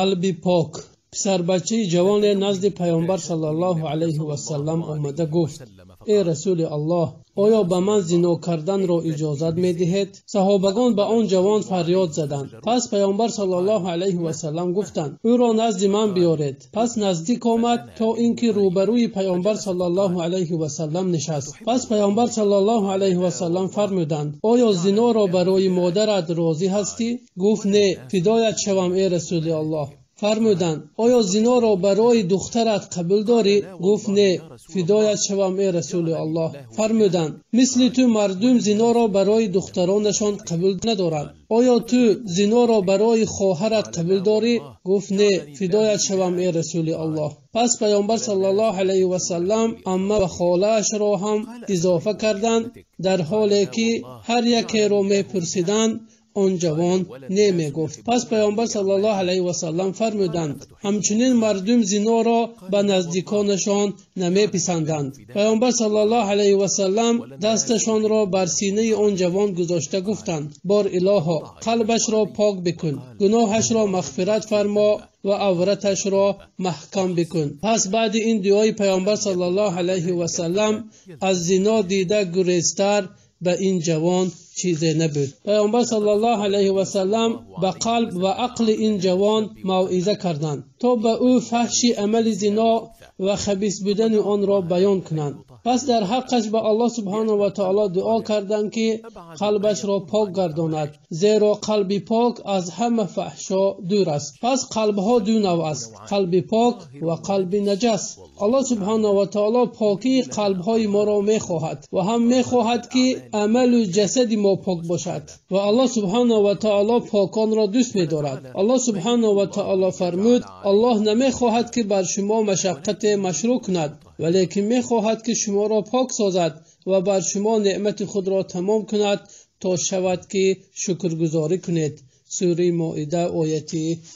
قلب پاک. پسر بچه جوان نزد پیامبر صلی الله علیه و سلم آمده گفت: ای رسول الله، آیا به من زنا کردن را اجازت می دهید؟ صحابگان به آن جوان فریاد زدند. پس پیامبر صلی الله علیه و سلم گفتند: او را نزد من بیارید. پس نزدیک آمد تا اینکه روبروی پیامبر صلی الله علیه و سلم نشست. پس پیامبر صلی الله علیه و سلم فرمودند: آیا زنا را برای مادرت راضی هستی؟ گفت: نه، فدایت شوم ای رسول الله. فرمودند: آیا زنا را برای دخترت قبول داری؟ گفت: نه، فدایت شوم ای رسول الله. فرمودند: مثل تو مردم زنا را برای دخترانشان قبول ندارند. آیا تو زنا را برای خواهرت قبول داری؟ گفت: نه، فدایت شوم ای رسول الله. پس پیامبر صلی الله علیه و سلم عمه و خاله اش را هم اضافه کردند، در حالی که هر یکی را میپرسیدند آن جوان نمی گفت. پس پیامبر صلی الله علیه و سلم فرمودند: همچنین مردم زنا را به نزدیکانشان نمی پسندند. پیامبر صلی الله علیه و سلم دستشان را بر سینه آن جوان گذاشته گفتند: بار الها، قلبش را پاک بکن، گناهش را مغفرت فرما و عورتش را محکم بکن. پس بعد این دعای پیامبر صلی الله علیه و سلم از زنا دیده گریزتر به این جوان چیزی نبود. پیامبر صلی الله علیه و سلم به قلب و عقل این جوان موعظه کردند تا به او فحش عمل زنا و خبیث بودن آن را بیان کنند. پس در حقش به الله سبحانه و تعالی دعا کردند که قلبش را پاک گرداند، زیرا قلب پاک از همه فحشا دور است. پس قلبها دو نوع است: قلب پاک و قلب نجس. الله سبحانه و تعالی پاکی قلبهای ما را میخواهد و هم میخواهد که عمل و جسد ما پاک باشد، و الله سبحانه و تعالی پاکان را دوست می‌دارد. الله سبحانه و تعالی فرمود: الله نمیخواهد که بر شما مشقت مشروع کند، ولیکن میخواهد که شما را پاک سازد و بر شما نعمت خود را تمام کند تا شود که شکرگزاری کنید. سوره مائده آیه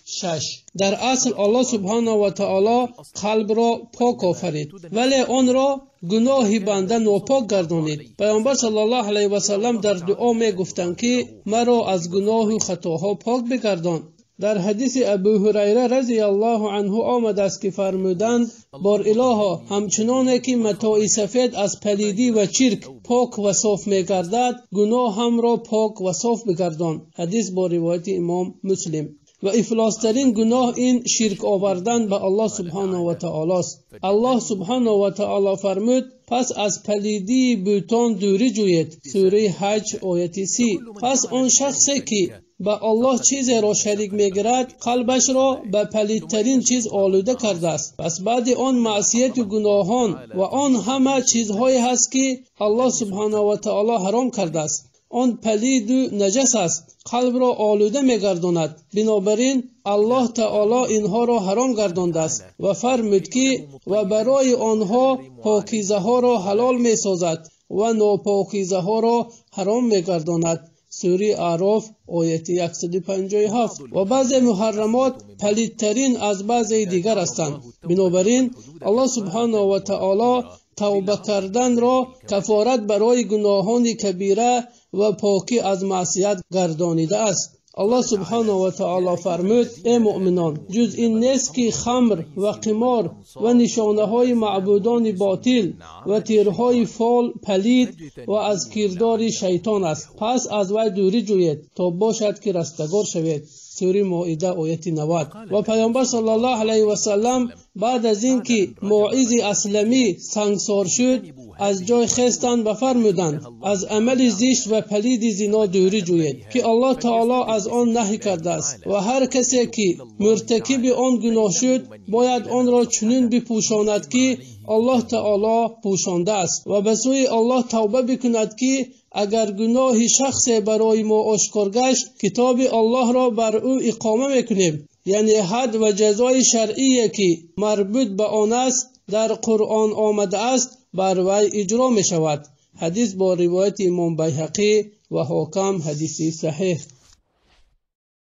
6. در اصل الله سبحانه و تعالی قلب را پاک آفرید، ولی آن را گناه بنده ناپاک گردانید. پیامبر صلی الله علیه و سلم در دعا می گفتند که مرا از گناه و خطاها پاک بگردان. در حدیث ابو هریره رضی الله عنه آمده است که فرمودند: بار الها، همچنانه که متاع سفید از پلیدی و چرک پاک و صاف می‌گردد، گناه هم را پاک و صاف بگردان. حدیث با روایت امام مسلم. و افلاس‌ترین گناه این شرک آوردن به الله سبحانه و تعالی است. الله سبحانه و تعالی فرمود: پس از پلیدی بتان دوری جوید. سوره حج آیه 30. پس آن شخصی که به الله چیزی را شریک میگیرد، قلبش را به پلیدترین چیز آلوده کرده است. پس بعد آن معصیت و گناهان و آن همه چیزهایی هست که الله سبحانه و تعالی حرام کرده است. آن پلید و نجس است، قلب را آلوده میگرداند. بنابراین الله تعالی اینها را حرام گردانده است و فرمود که و برای آنها پاکیزه ها را حلال میسازد و ناپاکیزه ها را حرام میگرداند. سوره اعراف آیه 157. و بعضی محرمات پلیدترین از بعضی دیگر هستند. بنابراین الله سبحانه و تعالی توبه کردن را کفارت برای گناهان کبیره و پاکی از معصیت گردانیده است. الله سبحانه و تعالی فرمود: ای مؤمنان، جز این نیست که خمر و قمار و نشانه های معبودان باطل و تیرهای فال پلید و از کردار شیطان است، پس از وی دوری جوید تا باشد که رستگار شوید. سوره مائده آیه 90. و پیامبر صلی الله علیه و سلم بعد از اینکه موعظ اسلمی سنگسار شد، از جای خواستند و فرمودند: از عمل زشت و پلید زنا دوری جوید که الله تعالی از آن نهی کرده است، و هر کسی که مرتکب آن گناه شد باید آن را چنین بپوشاند که الله تعالی پوشانده است، و به سوی الله توبه بکند که اگر گناه شخصی برای ما آشکار گشت، کتاب الله را بر او اقامه میکنیم. یعنی حد و جزای شرعی که مربوط به آن است در قرآن آمده است بر وی اجرا می شود. حدیث با روایت امام بیهقی و حاکم، حدیث صحیح.